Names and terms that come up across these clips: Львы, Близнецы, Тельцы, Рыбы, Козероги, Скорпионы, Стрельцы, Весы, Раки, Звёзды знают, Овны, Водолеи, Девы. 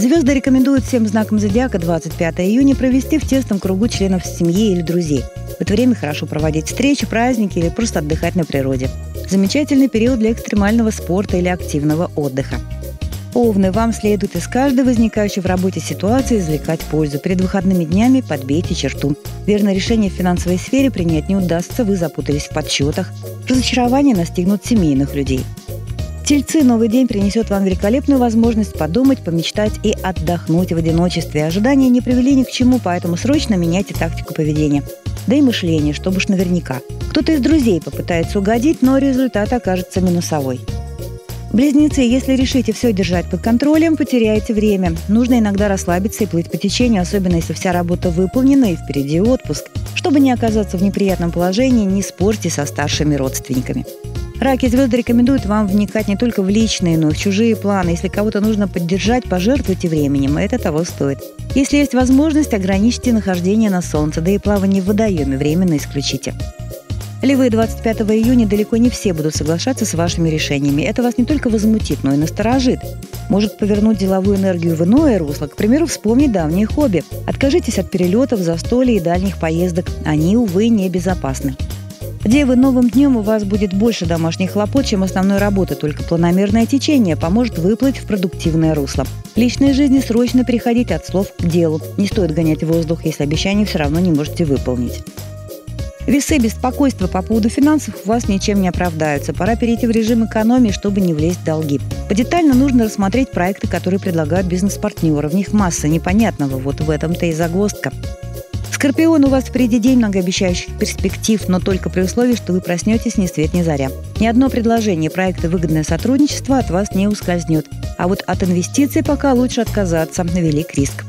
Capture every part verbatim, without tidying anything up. Звезды рекомендуют всем знакам зодиака двадцать пятого июня провести в тесном кругу членов семьи или друзей. В это время хорошо проводить встречи, праздники или просто отдыхать на природе. Замечательный период для экстремального спорта или активного отдыха. Овны, вам следует из каждой возникающей в работе ситуации извлекать пользу. Перед выходными днями подбейте черту. Верное решение в финансовой сфере принять не удастся, вы запутались в подсчетах. Разочарования настигнут семейных людей. Тельцы, новый день принесет вам великолепную возможность подумать, помечтать и отдохнуть в одиночестве. Ожидания не привели ни к чему, поэтому срочно меняйте тактику поведения. Да и мышление, чтобы уж наверняка. Кто-то из друзей попытается угодить, но результат окажется минусовой. Близнецы, если решите все держать под контролем, потеряете время. Нужно иногда расслабиться и плыть по течению, особенно если вся работа выполнена и впереди отпуск. Чтобы не оказаться в неприятном положении, не спорьте со старшими родственниками. Раки, звезды рекомендуют вам вникать не только в личные, но и в чужие планы. Если кого-то нужно поддержать, пожертвуйте временем, это того стоит. Если есть возможность, ограничьте нахождение на солнце, да и плавание в водоеме временно исключите. Львы, двадцать пятого июня далеко не все будут соглашаться с вашими решениями. Это вас не только возмутит, но и насторожит. Может повернуть деловую энергию в иное русло, к примеру, вспомнить давние хобби. Откажитесь от перелетов, застолий и дальних поездок. Они, увы, небезопасны. Девы, новым днем у вас будет больше домашних хлопот, чем основной работы, только планомерное течение поможет выплыть в продуктивное русло. В личной жизни срочно переходить от слов к делу. Не стоит гонять воздух, если обещания все равно не можете выполнить. Весы, беспокойства по поводу финансов у вас ничем не оправдаются. Пора перейти в режим экономии, чтобы не влезть в долги. Подетально нужно рассмотреть проекты, которые предлагают бизнес-партнеры. В них масса непонятного, вот в этом-то и загвоздка. Скорпион, у вас впереди день многообещающих перспектив, но только при условии, что вы проснетесь ни свет ни заря. Ни одно предложение проекта «Выгодное сотрудничество» от вас не ускользнет. А вот от инвестиций пока лучше отказаться, велик риск.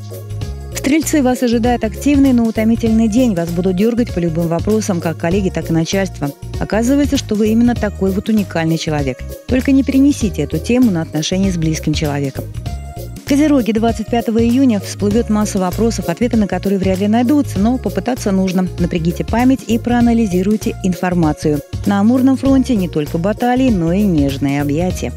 Стрельцы, вас ожидает активный, но утомительный день. Вас будут дергать по любым вопросам, как коллеги, так и начальство. Оказывается, что вы именно такой вот уникальный человек. Только не перенесите эту тему на отношения с близким человеком. Козероги, двадцать пятого июня всплывет масса вопросов, ответы на которые вряд ли найдутся, но попытаться нужно. Напрягите память и проанализируйте информацию. На Амурном фронте не только баталии, но и нежные объятия.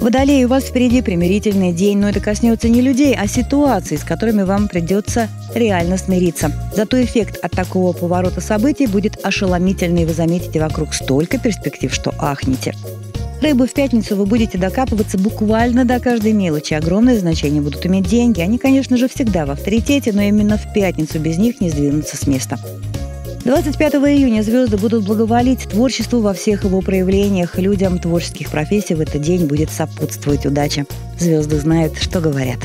Водолеи, у вас впереди примирительный день, но это коснется не людей, а ситуаций, с которыми вам придется реально смириться. Зато эффект от такого поворота событий будет ошеломительный, вы заметите вокруг столько перспектив, что ахнете. Рыбы, в пятницу вы будете докапываться буквально до каждой мелочи. Огромное значение будут иметь деньги. Они, конечно же, всегда в авторитете, но именно в пятницу без них не сдвинуться с места. двадцать пятого июня звезды будут благоволить творчеству во всех его проявлениях. Людям творческих профессий в этот день будет сопутствовать удача. Звезды знают, что говорят.